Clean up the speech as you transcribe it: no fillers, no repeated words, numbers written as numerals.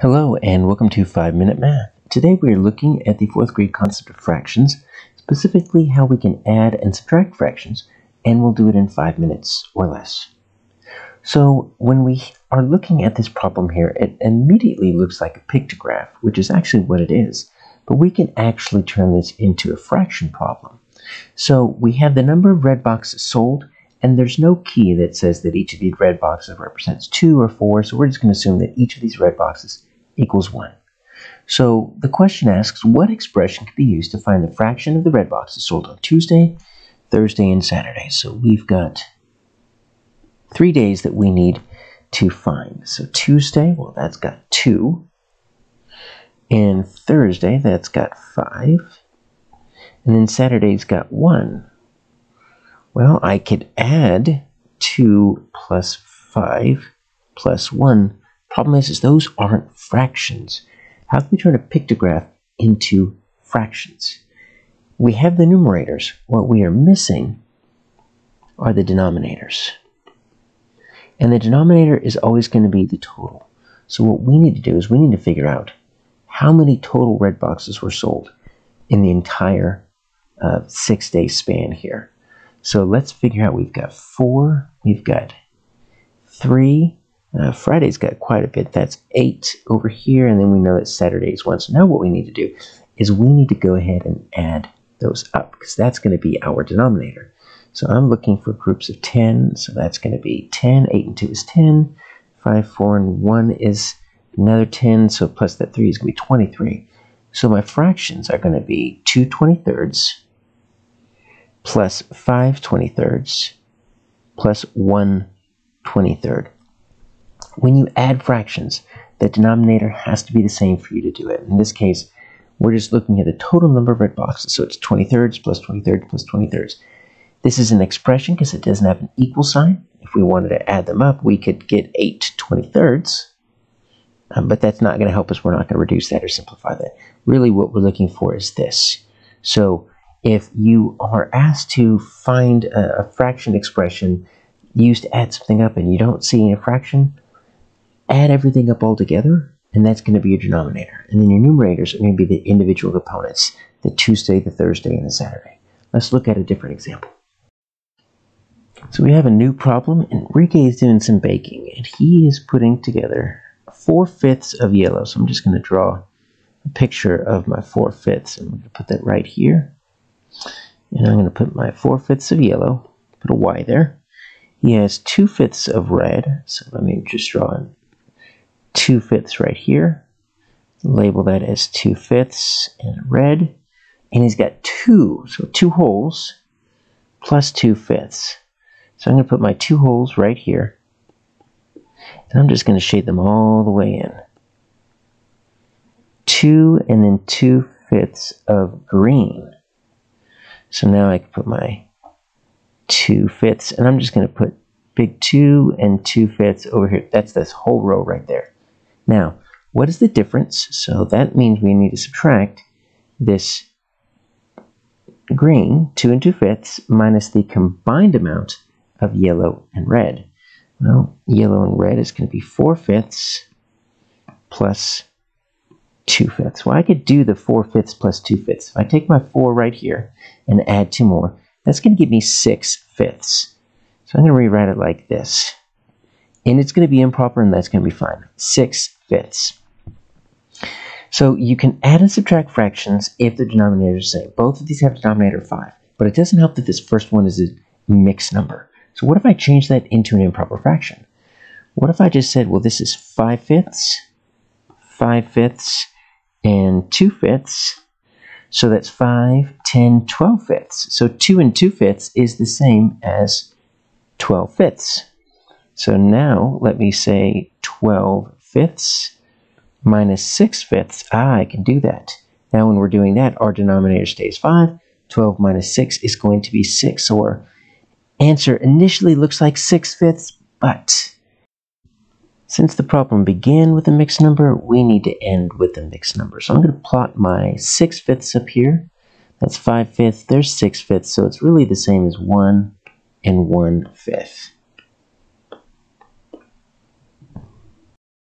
Hello and welcome to 5-Minute Math. Today we are looking at the 4th grade concept of fractions, specifically how we can add and subtract fractions, and we'll do it in 5 minutes or less. So when we are looking at this problem here, it immediately looks like a pictograph, which is actually what it is, but we can actually turn this into a fraction problem. So we have the number of red boxes sold, and there's no key that says that each of these red boxes represents 2 or 4, so we're just going to assume that each of these red boxes equals 1. So the question asks, what expression could be used to find the fraction of the red boxes sold on Tuesday, Thursday, and Saturday? So we've got 3 days that we need to find. So Tuesday, well, that's got 2. And Thursday, that's got 5. And then Saturday's got 1. Well, I could add 2 plus 5 plus 1. Problem is those aren't fractions. How can we turn a pictograph into fractions? We have the numerators. What we are missing are the denominators. And the denominator is always going to be the total. So what we need to do is we need to figure out how many total red boxes were sold in the entire 6-day span here. So let's figure out, we've got 4, we've got 3, Friday's got quite a bit, that's 8 over here, and then we know that Saturday's 1. So now what we need to do is we need to go ahead and add those up, because that's going to be our denominator. So I'm looking for groups of 10, so that's going to be 10, 8 and 2 is 10, 5, 4 and 1 is another 10, so plus that 3 is going to be 23. So my fractions are going to be 2/23, plus 5/23, plus 1/23. When you add fractions, the denominator has to be the same for you to do it. In this case, we're just looking at the total number of red boxes, so it's 23rds plus 23rds plus 23rds. This is an expression because it doesn't have an equal sign. If we wanted to add them up, we could get 8/23, but that's not going to help us. We're not going to reduce that or simplify that. Really what we're looking for is this. So if you are asked to find a fraction expression used to add something up and you don't see a fraction, add everything up all together, and that's going to be your denominator. And then your numerators are going to be the individual components, the Tuesday, the Thursday, and the Saturday. Let's look at a different example. So we have a new problem. Enrique is doing some baking, and he is putting together 4/5 of yellow. So I'm just going to draw a picture of my 4/5, and I'm going to put that right here. And I'm going to put my 4/5 of yellow, put a Y there. He has 2/5 of red, so let me just draw in 2/5 right here. Label that as 2/5 and red. And he's got 2, so 2 holes plus 2/5. So I'm going to put my 2 holes right here. And I'm just going to shade them all the way in. 2 and then 2/5 of green. So now I can put my 2/5, and I'm just going to put big 2 and 2/5 over here. That's this whole row right there. Now, what is the difference? So that means we need to subtract this green, 2 and 2/5, minus the combined amount of yellow and red. Well, yellow and red is going to be 4/5 plus 2/5. Well, I could do the 4/5 plus 2/5. If I take my 4 right here and add 2 more, that's going to give me 6/5. So I'm going to rewrite it like this. And it's going to be improper, and that's going to be fine. 6/5. So you can add and subtract fractions if the denominator is the same. Both of these have denominator 5, but it doesn't help that this first one is a mixed number. So what if I change that into an improper fraction? What if I just said, well, this is 5/5, 5/5, and 2/5, so that's 5, 10, 12/5. So 2 and 2/5 is the same as 12/5. So now let me say 12/5 minus 6/5. I can do that. Now when we're doing that, our denominator stays 5. 12 minus 6 is going to be 6. So our answer initially looks like 6/5, but since the problem began with a mixed number, we need to end with a mixed number. So I'm going to plot my 6/5 up here. That's 5/5. There's 6/5, so it's really the same as 1 and 1/5.